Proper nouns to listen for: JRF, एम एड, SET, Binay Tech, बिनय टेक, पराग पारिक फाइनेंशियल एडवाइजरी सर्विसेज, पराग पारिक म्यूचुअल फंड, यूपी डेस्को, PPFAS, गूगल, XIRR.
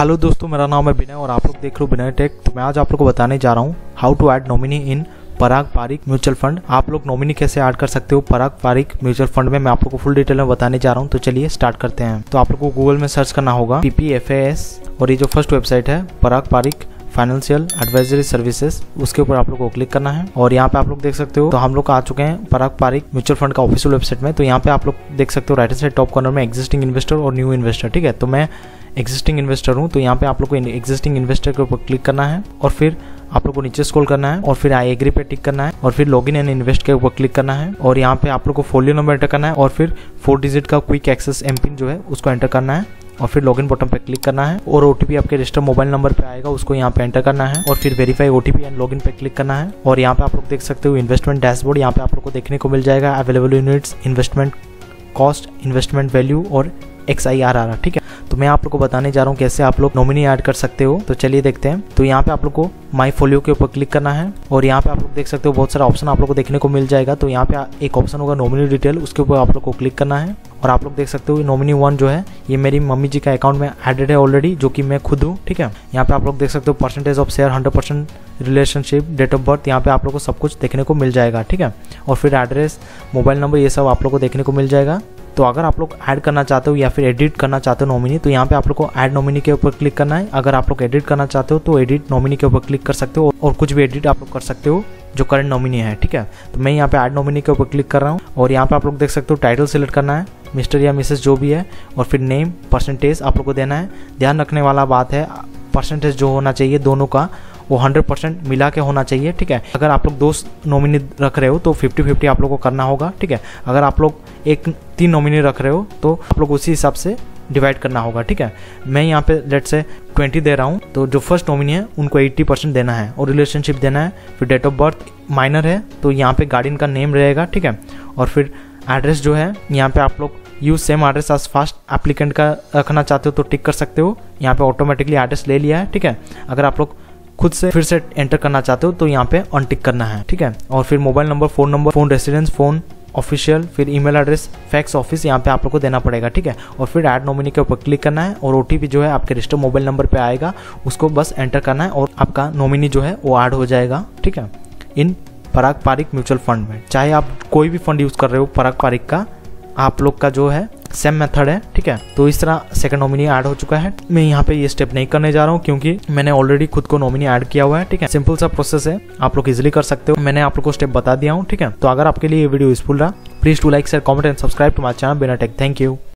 Hello दोस्तों, मेरा नाम है बिनय और आप लोग देख रहे हो बिनय टेक। तो मैं आज आप लोग को बताने जा रहा हूँ how to add nominee in पराग पारिक म्यूचुअल फंड। आप लोग नॉमिनी कैसे ऐड कर सकते हो पराग पारिक म्यूचुअल फंड में, मैं आप लोग को फुल डिटेल में बताने जा रहा हूँ। तो चलिए स्टार्ट करते हैं। तो आप लोग को गूगल में सर्च करना होगा PPFAS और ये जो फर्स्ट वेबसाइट है पराग पारिक फाइनेंशियल एडवाइजरी सर्विसेज, उसके ऊपर आप लोग को क्लिक करना है। और यहाँ पे आप लोग देख सकते हो, तो हम लोग आ चुके हैं पराग पारिक म्यूचुअल फंड का ऑफिशियल वेबसाइट में। तो यहाँ पे आप लोग देख सकते हो right hand side top corner में एग्जिस्टिंग इन्वेस्टर और न्यू इन्वेस्टर। ठीक है, तो मैं एग्जिस्टिंग इन्वेस्टर हूँ, तो यहाँ पे आप लोग को एग्जिस्टिंग इन्वेस्टर के ऊपर क्लिक करना है और फिर आप लोग को नीचे स्क्रॉल करना है और फिर आई एग्री पे टिक करना है और फिर लॉगिन एंड इन्वेस्ट के ऊपर क्लिक करना है। और यहाँ पे आप लोग को फोलियो नंबर एंटर करना है और फिर 4 डिजिट का क्विक एक्सेस एमपिन जो है उसको एंटर करना है और फिर लॉगिन बटन पे क्लिक करना है। और ओटीपी आपके रजिस्टर्ड मोबाइल नंबर पे आएगा, उसको यहाँ पे एंटर करना है और फिर वेरीफाई ओटीपी एंड लॉगिन पे क्लिक करना है। और यहाँ पे आप लोग देख सकते हो इन्वेस्टमेंट डैशबोर्ड, यहाँ पे आप लोग को देखने को मिल जाएगा available units, investment cost, investment value और XIRR। ठीक है, तो मैं आप लोग को बताने जा रहा हूँ कैसे आप लोग नॉमिनी ऐड कर सकते हो। तो चलिए देखते हैं। तो यहाँ पे आप लोग को माई फोलियो के ऊपर क्लिक करना है और यहाँ पे आप लोग देख सकते हो बहुत सारा ऑप्शन आप लोग को देखने को मिल जाएगा। तो यहाँ पे एक ऑप्शन होगा नॉमिनी डिटेल, उसके ऊपर आप लोग को क्लिक करना है। और आप लोग देख सकते हो नॉमिनी 1 जो है ये मेरी मम्मी जी का अकाउंट में एडेड है ऑलरेडी, जो कि मैं खुद हूँ। ठीक है, यहाँ पे आप लोग देख सकते हो percentage of share, 100% relationship, date of birth, यहाँ पे आप लोग को सब कुछ देखने को मिल जाएगा। ठीक है, और फिर एड्रेस, मोबाइल नंबर, ये सब आप लोग को देखने को मिल जाएगा। तो अगर आप लोग ऐड करना चाहते हो या फिर एडिट करना चाहते हो नॉमिनी, तो यहाँ पे आप लोग को ऐड नॉमिनी के ऊपर क्लिक करना है। अगर आप लोग एडिट करना चाहते हो तो एडिट नॉमिनी के ऊपर क्लिक कर सकते हो और कुछ भी एडिट आप लोग कर सकते हो जो करंट नॉमिनी है। ठीक है, तो मैं यहाँ पे ऐड नॉमिनी के ऊपर क्लिक कर रहा हूँ। और यहाँ पे आप लोग देख सकते हो टाइटल सेलेक्ट करना है, मिस्टर या मिसेस जो भी है, और फिर नेम, परसेंटेज आप लोग को देना है। ध्यान रखने वाला बात है, परसेंटेज जो होना चाहिए दोनों का वो 100% मिला के होना चाहिए। ठीक है, अगर आप लोग 2 नॉमिनी रख रहे हो तो 50-50 आप लोग को करना होगा। ठीक है, अगर आप लोग 3 नॉमिनी रख रहे हो तो आप लोग उसी हिसाब से डिवाइड करना होगा। ठीक है, मैं यहाँ पे लेट्स से 20 दे रहा हूँ, तो जो फर्स्ट नॉमिनी है उनको 80% देना है और रिलेशनशिप देना है। फिर डेट ऑफ बर्थ माइनर है तो यहाँ पे गार्डियन का नेम रहेगा। ठीक है, और फिर एड्रेस जो है यहाँ पे आप लोग use same address as first applicant का रखना चाहते हो तो टिक कर सकते हो। यहाँ पे ऑटोमेटिकली एड्रेस ले लिया है। ठीक है, अगर आप लोग खुद से फिर से एंटर करना चाहते हो तो यहाँ पे अनटिक करना है। ठीक है, और फिर mobile number, phone number, phone residence, phone official, फिर ईमेल एड्रेस, फैक्स ऑफिस यहाँ पे आप लोग को देना पड़ेगा। ठीक है, और फिर ऐड नॉमिनी के ऊपर क्लिक करना है और OTP जो है आपके रजिस्टर्ड मोबाइल नंबर पे आएगा, उसको बस एंटर करना है और आपका नॉमिनी जो है वो ऐड हो जाएगा। ठीक है, in पराग पारिक म्यूचुअल फंड में चाहे आप कोई भी फंड यूज़ कर रहे हो पराग पारिक का, आप लोग का जो है सेम मेथड है। ठीक है, तो इस तरह सेकंड नॉमिनी ऐड हो चुका है। मैं यहाँ पे ये स्टेप नहीं करने जा रहा हूँ क्योंकि मैंने ऑलरेडी खुद को नॉमिनी ऐड किया हुआ है। ठीक है, सिंपल सा प्रोसेस है, आप लोग इजीली कर सकते हो। मैंने आप लोग को स्टेप बता दिया हूँ। ठीक है, तो अगर आपके लिए ये वीडियो यूजफुल रहा, please to like, share, comment and subscribe to my channel बिनय टेक। Thank you.